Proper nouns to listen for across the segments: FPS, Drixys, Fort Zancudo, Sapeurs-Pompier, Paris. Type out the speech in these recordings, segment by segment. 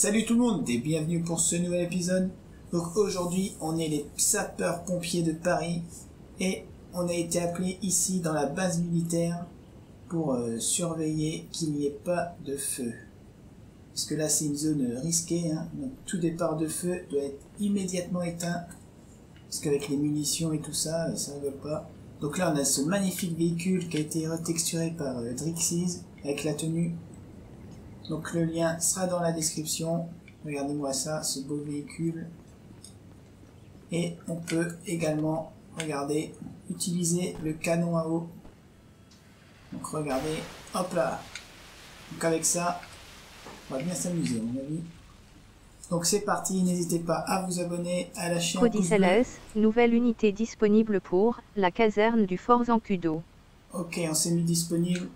Salut tout le monde et bienvenue pour ce nouvel épisode. Donc aujourd'hui on est les sapeurs-pompiers de Paris et on a été appelés ici dans la base militaire pour surveiller qu'il n'y ait pas de feu. Parce que là c'est une zone risquée, hein, donc tout départ de feu doit être immédiatement éteint. Parce qu'avec les munitions et tout ça, ça rigole pas. Donc là on a ce magnifique véhicule qui a été retexturé par Drixys avec la tenue. Donc le lien sera dans la description. Regardez-moi ça, ce beau véhicule. Et on peut également, regardez, utiliser le canon à eau. Donc regardez, hop là. Donc avec ça, on va bien s'amuser à mon avis. Donc c'est parti, n'hésitez pas à vous abonner, à la chaîne. Codice nouvelle unité disponible pour la caserne du Fort Zancudo. Ok, on s'est mis disponible.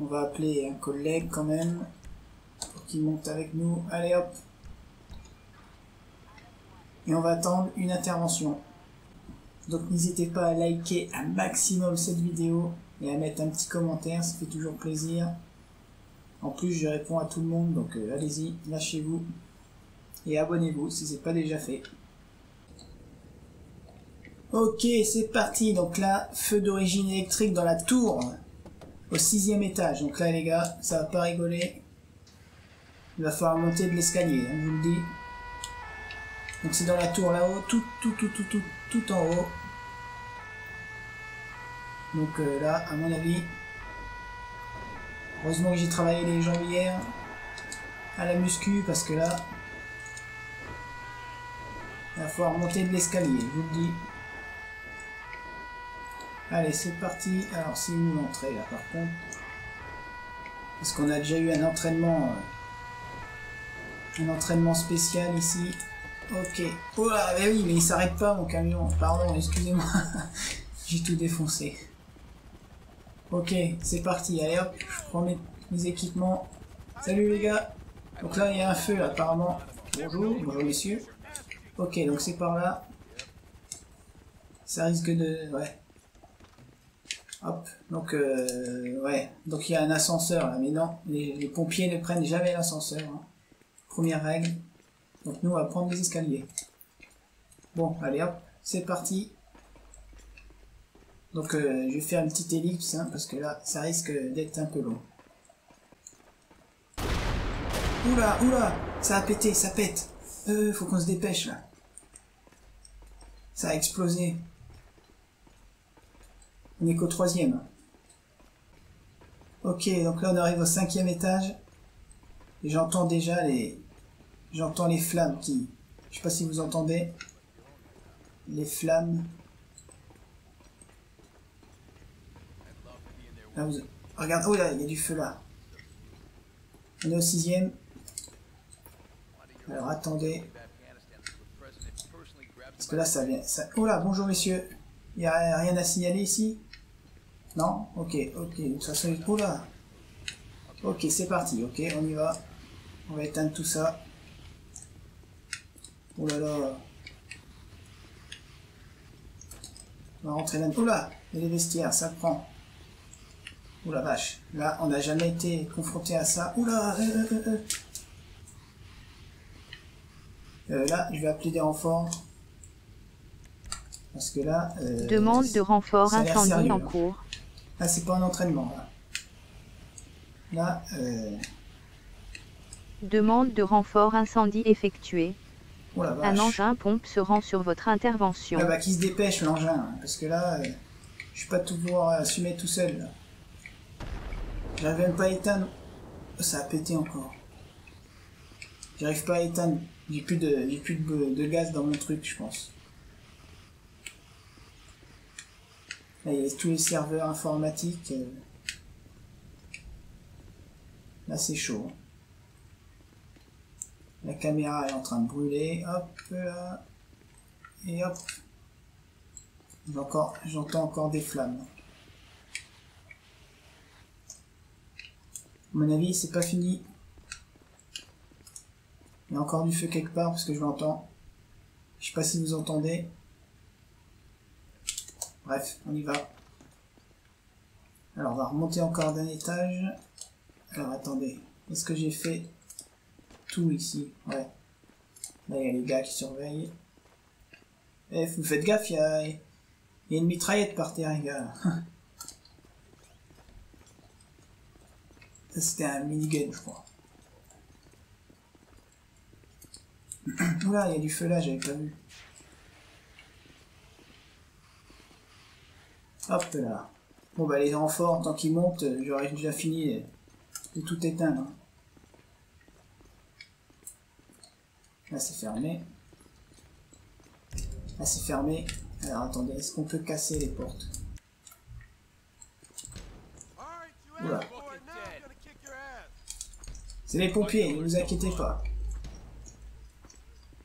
On va appeler un collègue quand même, pour qu'il monte avec nous. Allez hop. Et on va attendre une intervention. Donc n'hésitez pas à liker un maximum cette vidéo et à mettre un petit commentaire, ça fait toujours plaisir. En plus je réponds à tout le monde, donc allez-y, lâchez-vous. Et abonnez-vous si ce n'est pas déjà fait. Ok, c'est parti. Donc là, feu d'origine électrique dans la tour. Au 6e étage, donc là les gars, ça va pas rigoler. Il va falloir monter de l'escalier, hein, je vous le dis. Donc c'est dans la tour là-haut, tout en haut. Donc là, à mon avis, heureusement que j'ai travaillé les jambières à la muscu parce que là, il va falloir monter de l'escalier, je vous le dis. Allez, c'est parti. Alors, c'est une entrée là par contre. Parce qu'on a déjà eu un entraînement spécial ici. Ok. Oh là, bah oui, mais il s'arrête pas mon camion. Pardon, excusez-moi. J'ai tout défoncé. Ok, c'est parti. Allez hop, je prends mes équipements. Salut les gars. Donc là, il y a un feu là, apparemment. Bonjour, bonjour messieurs. Ok, donc c'est par là. Ça risque de... Ouais. Hop, donc ouais, donc il y a un ascenseur là, mais non, les pompiers ne prennent jamais l'ascenseur, hein. Première règle, donc nous on va prendre les escaliers. Bon, allez hop, c'est parti. Donc je vais faire une petite ellipse, hein, parce que là, ça risque d'être un peu long. Oula, oula, ça a pété, ça pète. Faut qu'on se dépêche là. Ça a explosé. On est qu'au 3e. Ok, donc là on arrive au 5e étage. Et j'entends déjà les... J'entends les flammes qui... Je sais pas si vous entendez. Les flammes. Là vous... Regarde, oh là, il y a du feu là. On est au 6e. Alors attendez. Parce que là ça vient... Ça... Oh là, bonjour messieurs. Il n'y a rien à signaler ici? Non? Ok, de toute façon il est trop là. Ok, c'est parti, ok, on y va. On va éteindre tout ça. Oh là là. On va rentrer là. Oh là, il y a les vestiaires, ça prend. Oh la vache, là on n'a jamais été confronté à ça. Oh là là, je vais appeler des renforts. Parce que là, demande de renfort incendie en cours. Là, c'est pas un entraînement. Là, demande de renfort incendie effectuée. Oh la vache. Un engin pompe se rend sur votre intervention. Ah bah qui se dépêche l'engin, hein, parce que là, je suis pas tout pouvoir assumer tout seul. J'arrive même pas à éteindre. Oh, ça a pété encore. J'arrive pas à éteindre. J'ai plus de gaz dans mon truc, je pense. Là, il y a tous les serveurs informatiques. Là, c'est chaud. La caméra est en train de brûler. Hop là. Et hop. J'entends encore des flammes. À mon avis, c'est pas fini. Il y a encore du feu quelque part parce que je l'entends. Je sais pas si vous entendez. Bref, on y va. Alors, on va remonter encore d'un étage. Alors, attendez. Est-ce que j'ai fait tout ici. Ouais. Là, il y a les gars qui surveillent. Eh, vous faites gaffe, il y a une mitraillette par terre, les gars. Ça, c'était un minigun, je crois. Oula, il y a du feu là, j'avais pas vu. Hop là. Bon, bah, les renforts, tant qu'ils montent, j'aurais déjà fini de tout éteindre. Là, c'est fermé. Là, c'est fermé. Alors, attendez, est-ce qu'on peut casser les portes? Voilà. C'est les pompiers, ne vous inquiétez pas.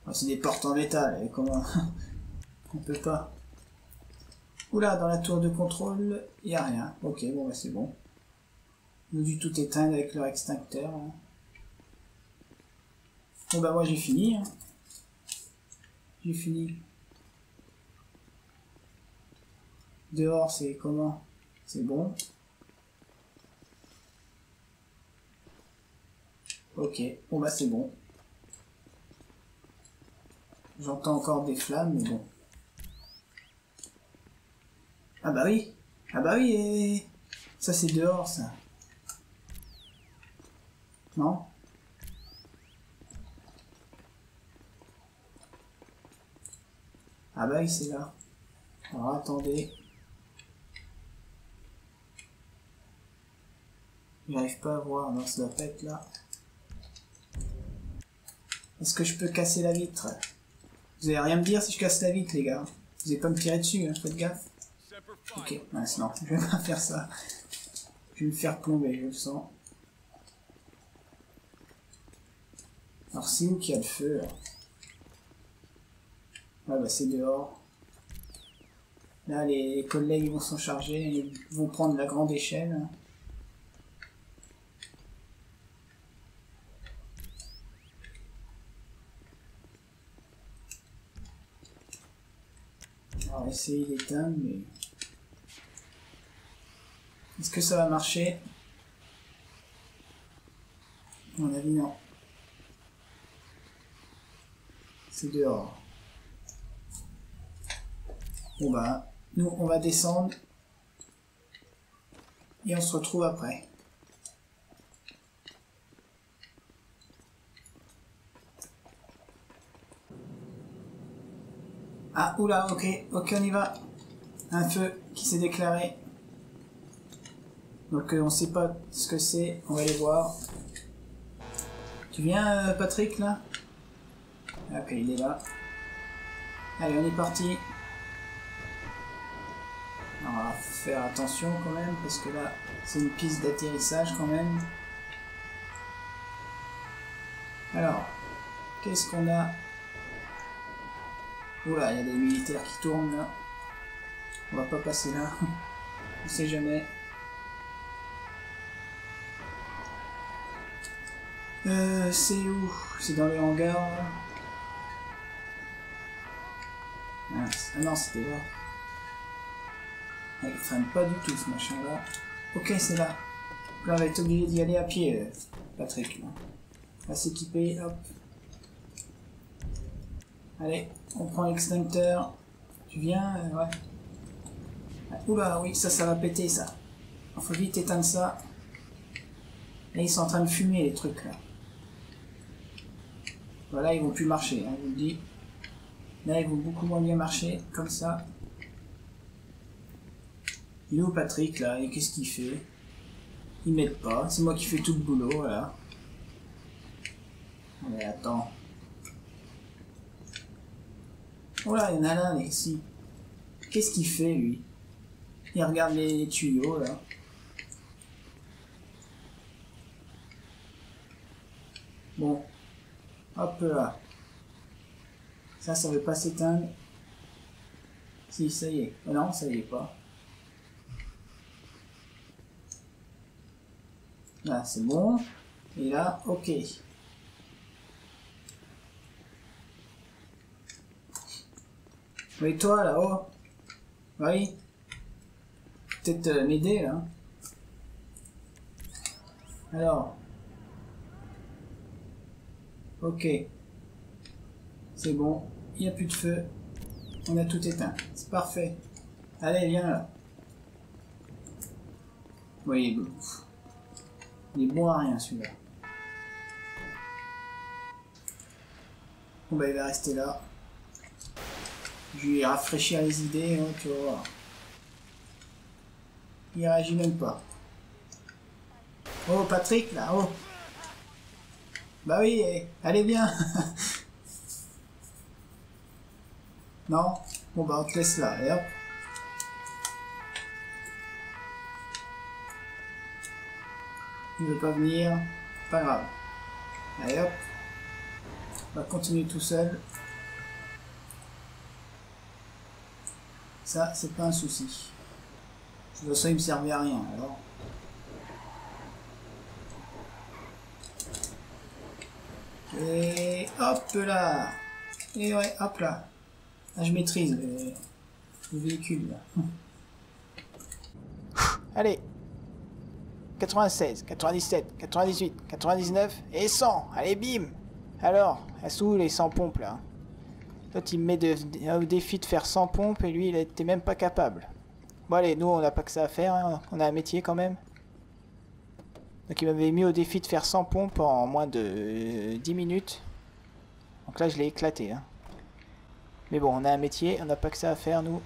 Oh, c'est des portes en métal, et comment... on peut pas... Oula, dans la tour de contrôle, il n'y a rien. Ok, bon, bah c'est bon. Ils ont dû tout éteindre avec leur extincteur. Hein. Bon, bah moi j'ai fini. Hein. J'ai fini. Dehors, c'est comment? C'est bon. Ok, bon, bah c'est bon. J'entends encore des flammes, mais bon. Ah bah oui. Ah bah oui, et... ça c'est dehors, ça. Non? Ah bah oui, c'est là. Alors attendez. J'arrive pas à voir, non, ça doit pas être là. Est-ce que je peux casser la vitre? Vous allez rien me dire si je casse la vitre, les gars. Vous allez pas me tirer dessus, hein, faites gaffe. Ok, mince, non, je vais pas faire ça. Je vais me faire plomber, je le sens. Alors, c'est où qu'il y a le feu? Ah bah c'est dehors. Là, les collègues vont s'en charger, ils vont prendre la grande échelle. Alors, essayer d'éteindre, mais... Est-ce que ça va marcher? À mon avis, non. C'est dehors. Bon bah, nous on va descendre. Et on se retrouve après. Ah, oula, ok, ok, on y va. Un feu qui s'est déclaré. Donc on sait pas ce que c'est, on va aller voir. Tu viens Patrick là? Ok, il est là. Allez, on est parti. Alors, on va faire attention quand même, parce que là, c'est une piste d'atterrissage quand même. Alors, qu'est-ce qu'on a? Oula, il y a des militaires qui tournent là. On va pas passer là. On sait jamais. C'est où? C'est dans les hangars là. Ah non, c'était là. Il freine pas du tout ce machin là. Ok, c'est là. Là, on va être obligé d'y aller à pied, Patrick. On va s'équiper, hop. Allez, on prend l'extincteur. Tu viens? Ouais. Ah, oula, oui, ça va péter ça. Il faut vite éteindre ça. Là, ils sont en train de fumer les trucs là. Voilà, ils vont plus marcher, hein, je vous le dis. Là, ils vont beaucoup moins bien marcher, comme ça. Il est où Patrick, là? Et qu'est-ce qu'il fait? Il m'aide pas, c'est moi qui fais tout le boulot, voilà. Mais attends. Oh là, il y en a là, ici. Qu'est-ce qu'il fait, lui? Il regarde les tuyaux, là. Bon. Hop là. Ça veut pas s'éteindre. Si, ça y est. Oh non, ça y est pas. Là, c'est bon. Et là, ok. Mais toi, là-haut. Oui. Peut-être m'aider, là. Alors. Ok. C'est bon. Il n'y a plus de feu. On a tout éteint. C'est parfait. Allez, viens là. Oui, bon. Il est bon à rien celui-là. Bon bah il va rester là. Je vais rafraîchir les idées, hein, tu vas voir. Il réagit même pas. Oh Patrick là, oh. Bah oui, allez bien. Non? Bon bah on te laisse là, et hop. Il veut pas venir, pas grave. Allez hop. On va continuer tout seul. Ça, c'est pas un souci. De toute façon, il me servait à rien, alors. Et hop là. Et ouais, hop là. Là, je maîtrise le véhicule, là. Allez. 96, 97, 98, 99 et 100. Allez, bim. Alors, elles sont où les 100 pompes là? Toi, il me met au défi de faire 100 pompes et lui, il était même pas capable. Bon, allez, nous, on n'a pas que ça à faire, hein. On a un métier quand même. Donc, il m'avait mis au défi de faire 100 pompes en moins de 10 minutes. Donc là, je l'ai éclaté, hein. Mais bon, on a un métier, on n'a pas que ça à faire, nous.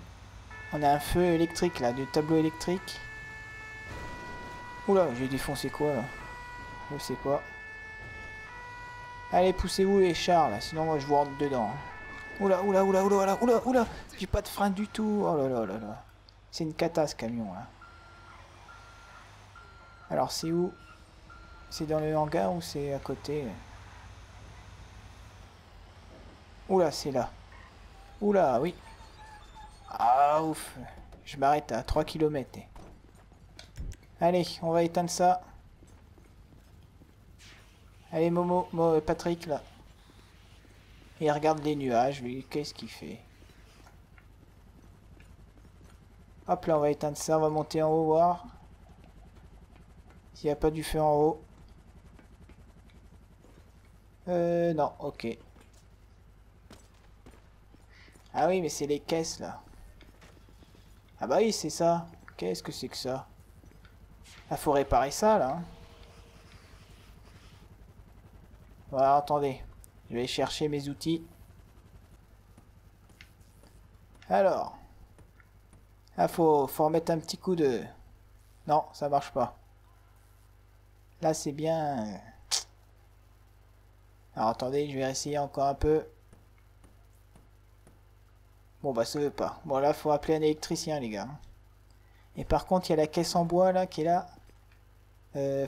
On a un feu électrique là, du tableau électrique. Oula, j'ai défoncé quoi là? Je sais pas. Allez, poussez-vous les chars là, sinon moi je vous rentre dedans. Oula, oula, oula, oula, oula, oula, j'ai pas de frein du tout. Oh là là là là. C'est une cata ce camion là. Alors c'est où? C'est dans le hangar ou c'est à côté? Oula, c'est là. Oula, oui. Ah ouf. Je m'arrête à 3 km. Allez, on va éteindre ça. Allez Momo, Patrick là. Il regarde les nuages, lui, qu'est-ce qu'il fait? Hop là, on va éteindre ça, on va monter en haut, voir. S'il n'y a pas du feu en haut. Non, ok. Ah oui, mais c'est les caisses là. Ah bah oui, c'est ça. Qu'est-ce que c'est que ça? Ah, faut réparer ça là. Voilà, attendez, je vais chercher mes outils. Alors, là faut remettre un petit coup de... Non, ça marche pas. Là c'est bien... Alors attendez, je vais essayer encore un peu. Bon bah ça veut pas. Bon là faut appeler un électricien les gars. Et par contre il y a la caisse en bois là qui est là.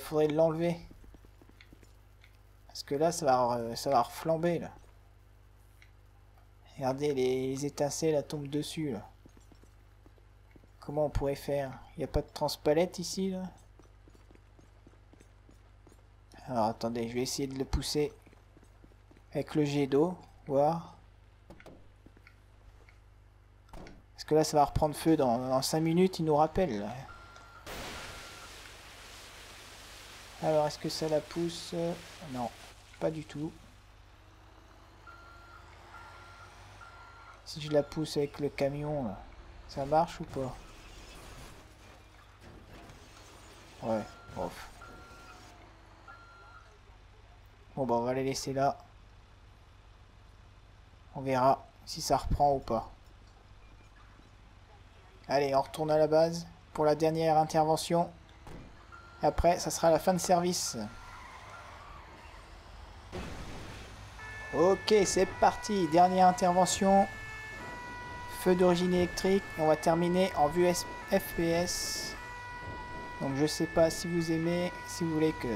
Faudrait l'enlever. Parce que là, ça va reflamber, là. Regardez, les étincelles, elles tombent dessus, là. Comment on pourrait faire? Il n'y a pas de transpalette, ici, là? Alors, attendez, je vais essayer de le pousser avec le jet d'eau, voir. Parce que là, ça va reprendre feu dans 5 minutes, il nous rappelle, là. Alors, est-ce que ça la pousse? Non. Pas du tout. Si je la pousse avec le camion, là, ça marche ou pas? Ouais, bof. Bon bah on va les laisser là. On verra si ça reprend ou pas. Allez, on retourne à la base pour la dernière intervention. Après, ça sera la fin de service. Ok, c'est parti. Dernière intervention. Feu d'origine électrique. On va terminer en vue FPS. Donc je sais pas si vous aimez, si vous voulez que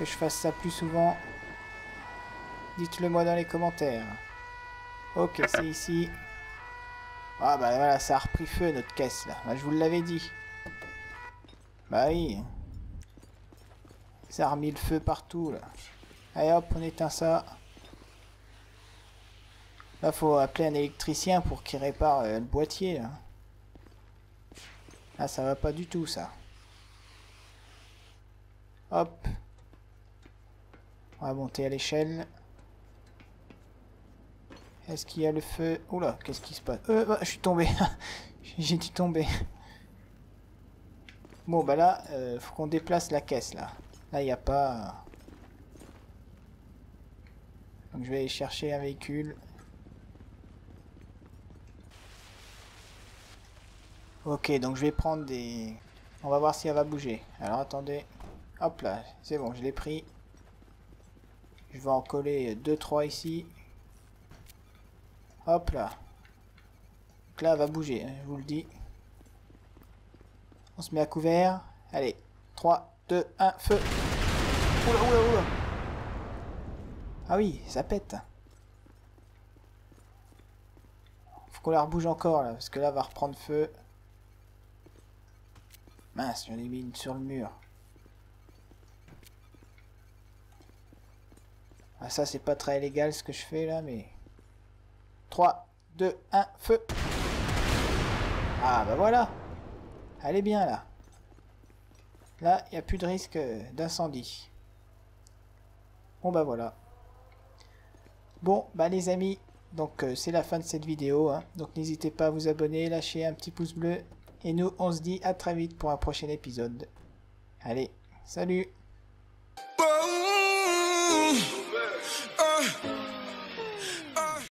je fasse ça plus souvent. Dites-le moi dans les commentaires. Ok, c'est ici. Ah bah voilà, ça a repris feu notre caisse là. Bah, je vous l'avais dit. Bah oui. Ça a remis le feu partout là. Allez hop, on éteint ça. Là, faut appeler un électricien pour qu'il répare le boîtier, là. Là, ça va pas du tout, ça. Hop. On va monter à l'échelle. Est-ce qu'il y a le feu? Oula, qu'est-ce qui se passe? Bah, je suis tombé. J'ai dit tomber. Bon, bah là, faut qu'on déplace la caisse, là. Là, il n'y a pas... Donc, je vais aller chercher un véhicule. Ok, donc je vais prendre des... On va voir si elle va bouger. Alors, attendez. Hop là, c'est bon, je l'ai pris. Je vais en coller 2-3 ici. Hop là. Donc là, elle va bouger, hein, je vous le dis. On se met à couvert. Allez, 3, 2, 1, feu. Oula, oula, oula. Ah oui, ça pète. Faut qu'on la rebouge encore là, parce que là, elle va reprendre feu. Mince, j'en ai mis une sur le mur. Ah ça, c'est pas très légal ce que je fais là, mais... 3, 2, 1, feu. Ah bah voilà. Elle est bien là. Là, il n'y a plus de risque d'incendie. Bon bah voilà. Bon bah les amis, donc c'est la fin de cette vidéo, hein. Donc n'hésitez pas à vous abonner, lâcher un petit pouce bleu. Et nous, on se dit à très vite pour un prochain épisode. Allez, salut!